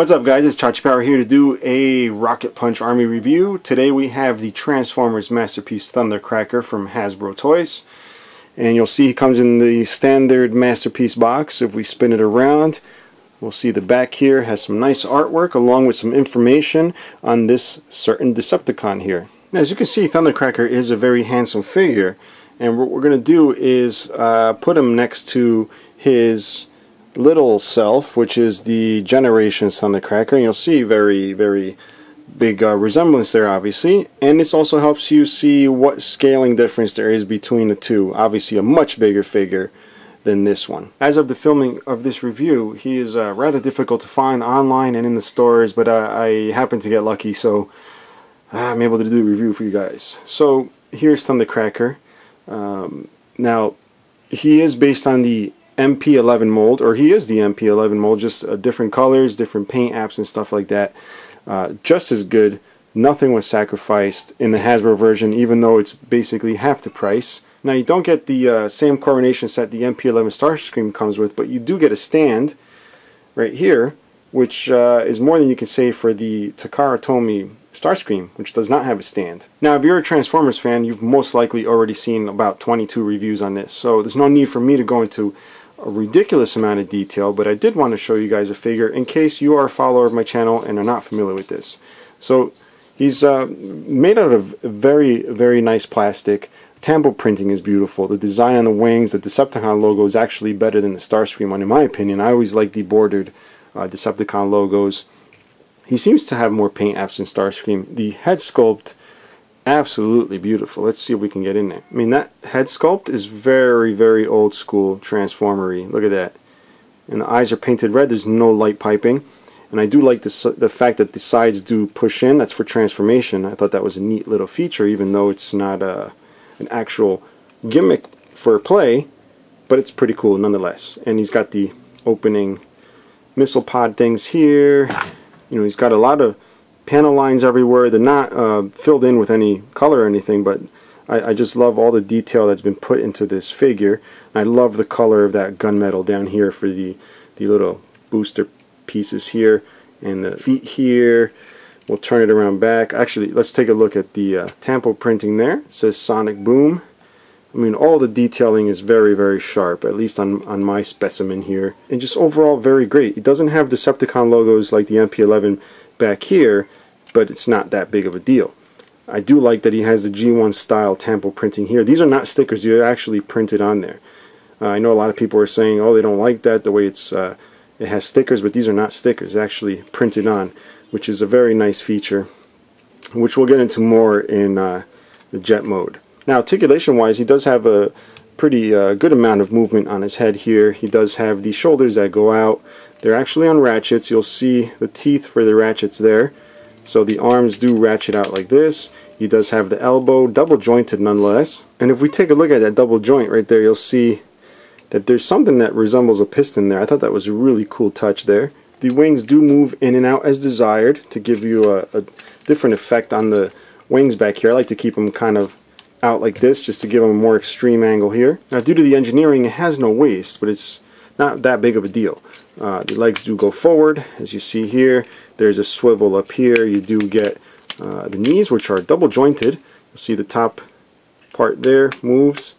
What's up guys, it's Chachi Power here to do a Rocket Punch Army review. Today we have the Transformers Masterpiece Thundercracker from Hasbro Toys. And you'll see he comes in the standard Masterpiece box. If we spin it around, we'll see the back here has some nice artwork along with some information on this certain Decepticon here. Now, as you can see, Thundercracker is a very handsome figure. And what we're going to do is put him next to his little self, which is the Generations Thundercracker, and you'll see very, very big resemblance there, obviously. And this also helps you see what scaling difference there is between the two. Obviously a much bigger figure than this one. As of the filming of this review, he is rather difficult to find online and in the stores, but I happened to get lucky, so I'm able to do a review for you guys. So here's Thundercracker. Now he is based on the MP11 mold, or he is the MP11 mold, just different colors, different paint apps and stuff like that. Just as good. Nothing was sacrificed in the Hasbro version, even though it's basically half the price. Now you don't get the same coronation set the MP11 Starscream comes with, but you do get a stand right here, which is more than you can say for the Takara Tomy Starscream, which does not have a stand. Now, if you're a Transformers fan, you've most likely already seen about 22 reviews on this, so there's no need for me to go into a ridiculous amount of detail, but I did want to show you guys a figure in case you are a follower of my channel and are not familiar with this. So he's made out of very, very nice plastic. Tambo printing is beautiful. The design on the wings, the Decepticon logo is actually better than the Starscream one, in my opinion. I always like the bordered Decepticon logos. He seems to have more paint apps than Starscream. The head sculpt, absolutely beautiful. Let's see if we can get in there. I mean, that head sculpt is very, very old school Transformer-y. Look at that. And the eyes are painted red. There's no light piping. And I do like this, the fact that the sides do push in. That's for transformation. I thought that was a neat little feature, even though it's not an actual gimmick for play, but it's pretty cool nonetheless. And he's got the opening missile pod things here. You know, he's got a lot of panel lines everywhere. They're not filled in with any color or anything, but I just love all the detail that's been put into this figure. And I love the color of that gunmetal down here for the little booster pieces here and the feet here. We'll turn it around back. Actually, let's take a look at the Tampo printing there. It says Sonic Boom. I mean, all the detailing is very, very sharp, at least on my specimen here. And just overall, very great. It doesn't have Decepticon logos like the MP11 back here, but it's not that big of a deal. I do like that he has the G1 style Tampo printing here. These are not stickers, they're actually printed on there. I know a lot of people are saying, oh, they don't like that, the way it's it has stickers, but these are not stickers, actually printed on, which is a very nice feature, which we'll get into more in the jet mode. Now, articulation wise, he does have a pretty good amount of movement on his head here. He does have the shoulders that go out. They're actually on ratchets. You'll see the teeth for the ratchets there. So the arms do ratchet out like this. He does have the elbow, double jointed nonetheless. And if we take a look at that double joint right there, you'll see that there's something that resembles a piston there. I thought that was a really cool touch there. The wings do move in and out as desired to give you a different effect on the wings back here. I like to keep them kind of out like this just to give them a more extreme angle here. Now, due to the engineering, it has no waist, but it's not that big of a deal. The legs do go forward, as you see here. There's a swivel up here. You do get the knees, which are double jointed. You'll see the top part there moves,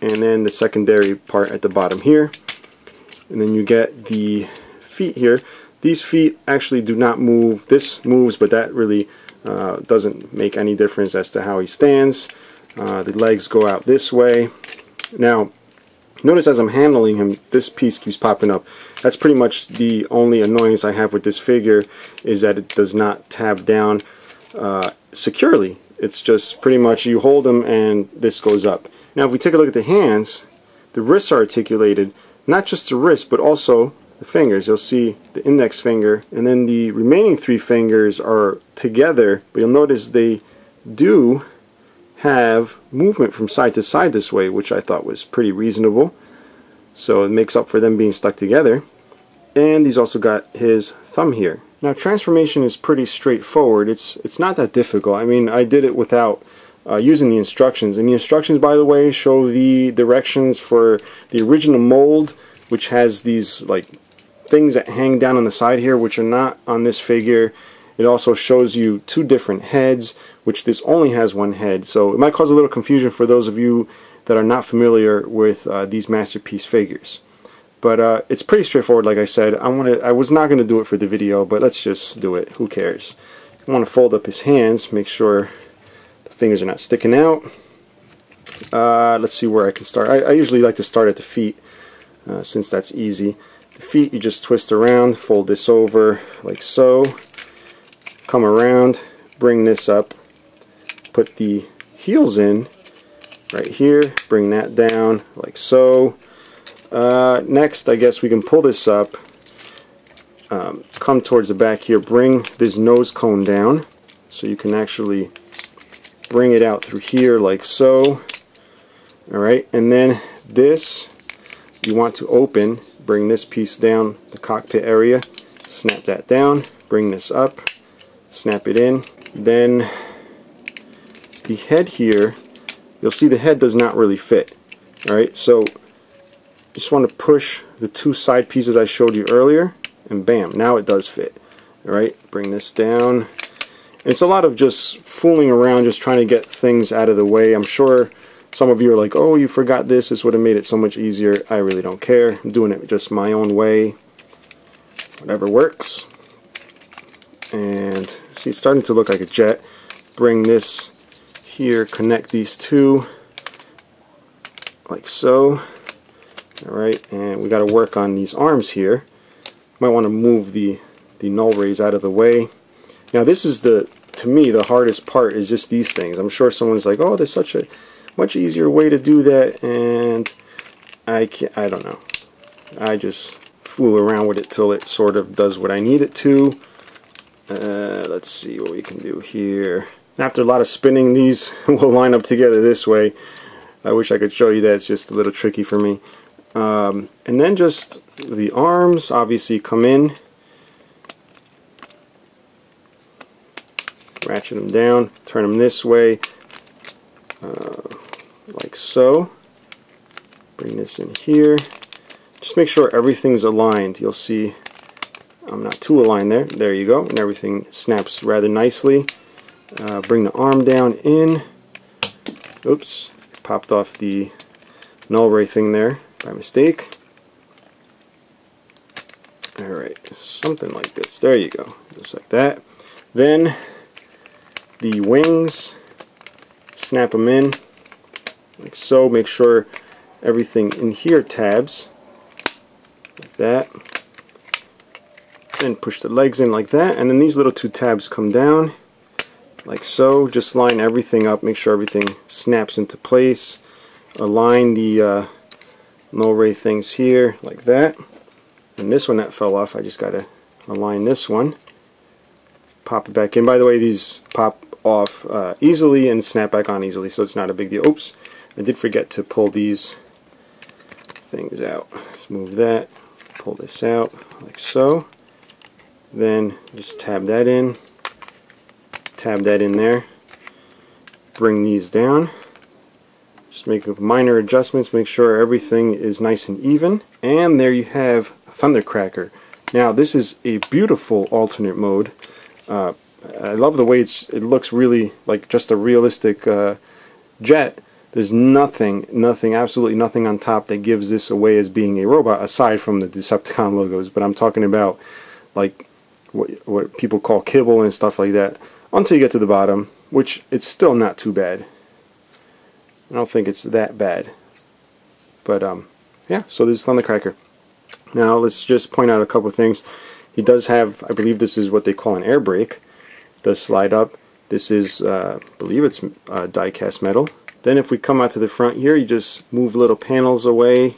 and then the secondary part at the bottom here. And then you get the feet here. These feet actually do not move. This moves, but that really doesn't make any difference as to how he stands. The legs go out this way. Now, notice as I'm handling him, this piece keeps popping up. That's pretty much the only annoyance I have with this figure, is that it does not tab down securely. It's just pretty much you hold him and this goes up. Now, if we take a look at the hands, the wrists are articulated. Not just the wrists, but also the fingers. You'll see the index finger, and then the remaining three fingers are together, but you'll notice they do have movement from side to side this way, which I thought was pretty reasonable. So it makes up for them being stuck together. And he's also got his thumb here. Now, transformation is pretty straightforward. It's not that difficult. I mean, I did it without using the instructions. And the instructions, by the way, show the directions for the original mold, which has these like things that hang down on the side here, which are not on this figure. It also shows you two different heads, which this only has one head, so it might cause a little confusion for those of you that are not familiar with these Masterpiece figures. But it's pretty straightforward, like I said. I was not going to do it for the video, but let's just do it. Who cares? I want to fold up his hands, make sure the fingers are not sticking out. Let's see where I can start. I usually like to start at the feet, since that's easy. The feet, you just twist around, fold this over like so, come around, bring this up, put the heels in right here, bring that down like so. Next, I guess we can pull this up, come towards the back here, bring this nose cone down so you can actually bring it out through here like so. Alright, and then this you want to open, bring this piece down, the cockpit area, snap that down, bring this up, snap it in. Then the head here, you'll see the head does not really fit. Alright, so just want to push the two side pieces I showed you earlier, and bam, now it does fit. Alright, bring this down. It's a lot of just fooling around, just trying to get things out of the way. I'm sure some of you are like, oh, you forgot this, this would have made it so much easier. I really don't care. I'm doing it just my own way. Whatever works. And see, it's starting to look like a jet. Bring this here, connect these two, like so. Alright, and we got to work on these arms here. Might want to move the null rays out of the way. Now this is, to me, the hardest part is just these things. I'm sure someone's like, oh, there's such a much easier way to do that, and I don't know. I just fool around with it till it sort of does what I need it to. Let's see what we can do here. After a lot of spinning, these will line up together this way. I wish I could show you that. It's just a little tricky for me. And then just the arms obviously come in. Ratchet them down, turn them this way, like so. Bring this in here. Just make sure everything's aligned. You'll see I'm not too aligned there. There you go. And everything snaps rather nicely. Bring the arm down in. Oops. Popped off the null ray thing there by mistake. Alright. Something like this. There you go. Just like that. Then the wings, snap them in like so. Make sure everything in here tabs like that, and push the legs in like that, and then these little two tabs come down like so. Just line everything up, make sure everything snaps into place. Align the null ray things here like that, and this one that fell off, I just gotta align this one, pop it back in. By the way, these pop off easily and snap back on easily, so it's not a big deal. Oops, I did forget to pull these things out. Let's move that, pull this out like so, then just tab that in there, bring these down, just make minor adjustments, make sure everything is nice and even, and there you have Thundercracker. Now this is a beautiful alternate mode. I love the way it looks, really like just a realistic jet. There's nothing, absolutely nothing on top that gives this away as being a robot, aside from the Decepticon logos. But I'm talking about like what people call kibble and stuff like that, until you get to the bottom, which it's still not too bad. I don't think it's that bad. But yeah, so this is Thundercracker. Now let's just point out a couple things. He does have, I believe this is what they call an air brake. Does slide up. This is, I believe it's die cast metal. Then if we come out to the front here, you just move little panels away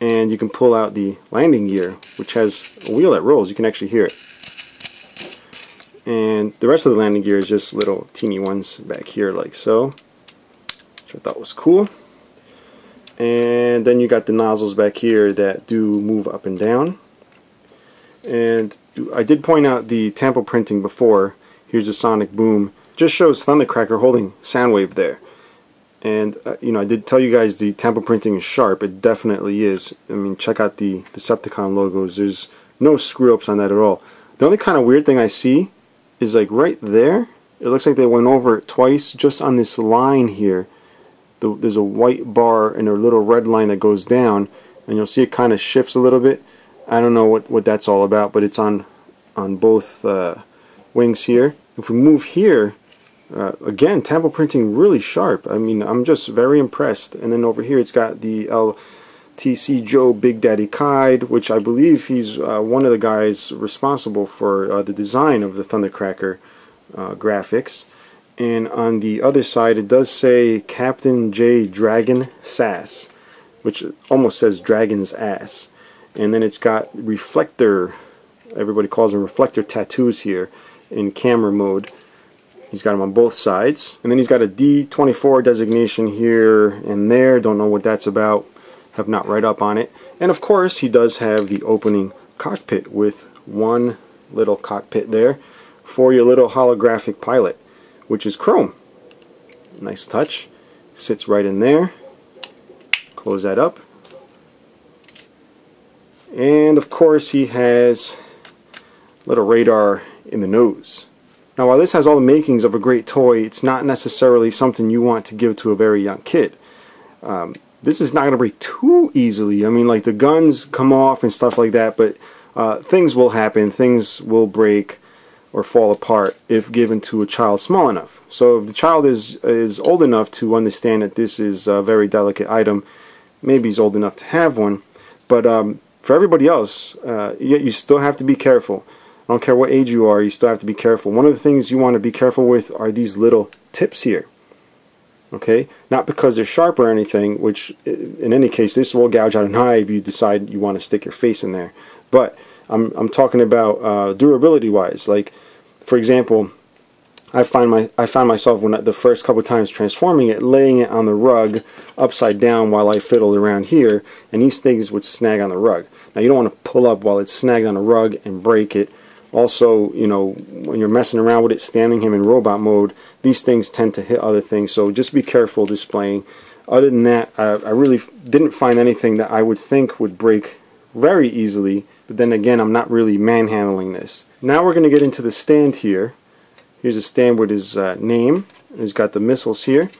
and you can pull out the landing gear, which has a wheel that rolls. You can actually hear it. And the rest of the landing gear is just little teeny ones back here like so, which I thought was cool. And then you got the nozzles back here that do move up and down. And I did point out the tamper printing before. Here's the Sonic Boom. Just shows Thundercracker holding Soundwave there. And, you know, I did tell you guys the temple printing is sharp. It definitely is. I mean, check out the Decepticon logos. There's No screw-ups on that at all. The only kind of weird thing I see is like right there. It looks like they went over it twice just on this line here. There's a white bar and a little red line that goes down, and you'll see it kind of shifts a little bit. I don't know what that's all about, but it's on both wings here. If we move here, again, temple printing really sharp. I mean, I'm just very impressed. And then over here, it's got the LTC Joe Big Daddy Kaid, which I believe he's one of the guys responsible for the design of the Thundercracker graphics. And on the other side, it does say Captain J Dragon Sass, which almost says Dragon's Ass. And then it's got Reflector, everybody calls him Reflector, tattoos here in camera mode. He's got them on both sides. And then he's got a D24 designation here and there. Don't know what that's about. Have not read up on it. And of course, he does have the opening cockpit with one little cockpit there for your little holographic pilot, which is chrome. Nice touch. Sits right in there. Close that up. And of course, he has a little radar in the nose. Now, while this has all the makings of a great toy, it's not necessarily something you want to give to a very young kid. This is not going to break too easily. I mean, like, the guns come off and stuff like that, but things will happen. Things will break or fall apart if given to a child small enough. So if the child is old enough to understand that this is a very delicate item, maybe he's old enough to have one, but for everybody else, you still have to be careful. I don't care what age you are, you still have to be careful. One of the things you want to be careful with are these little tips here. Okay? Not because they're sharp or anything, which in any case this will gouge out an eye if you decide you want to stick your face in there. But I'm talking about durability wise. Like, for example, I found myself when the first couple times transforming it, laying it on the rug upside down while I fiddled around here, and these things would snag on the rug. Now, you don't want to pull up while it's snagged on the rug and break it. Also, you know, when you're messing around with it, standing him in robot mode, these things tend to hit other things, so just be careful displaying. Other than that, I really didn't find anything that I would think would break very easily, but then again, I'm not really manhandling this. Now we're going to get into the stand here. Here's a stand with his name. He's got the missiles here.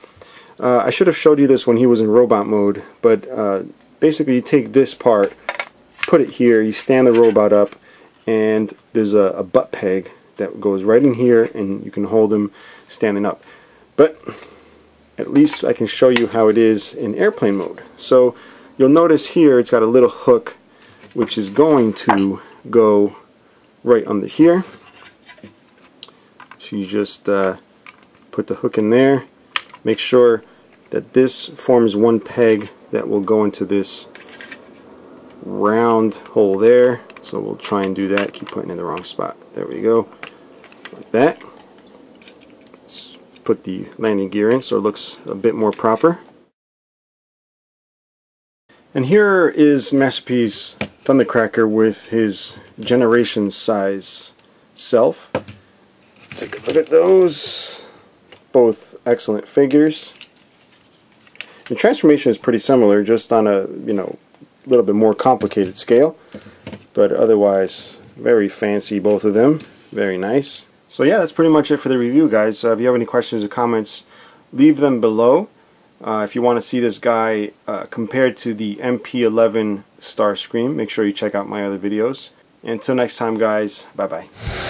I should have showed you this when he was in robot mode, but basically you take this part, put it here, you stand the robot up, and there's a butt peg that goes right in here, and you can hold him standing up. But at least I can show you how it is in airplane mode. So you'll notice here it's got a little hook which is going to go right under here. So you just put the hook in there. Make sure that this forms one peg that will go into this round hole there. So we'll try and do that. Keep putting it in the wrong spot. There we go. Like that. Let's put the landing gear in so it looks a bit more proper. And here is Masterpiece Thundercracker with his generation size self. Take a look at those. Both excellent figures. The transformation is pretty similar, just on a, you know, little bit more complicated scale. But otherwise, very fancy, both of them. Very nice. So yeah, that's pretty much it for the review, guys. If you have any questions or comments, leave them below. If you want to see this guy compared to the MP11 Starscream, make sure you check out my other videos. Until next time, guys, bye-bye.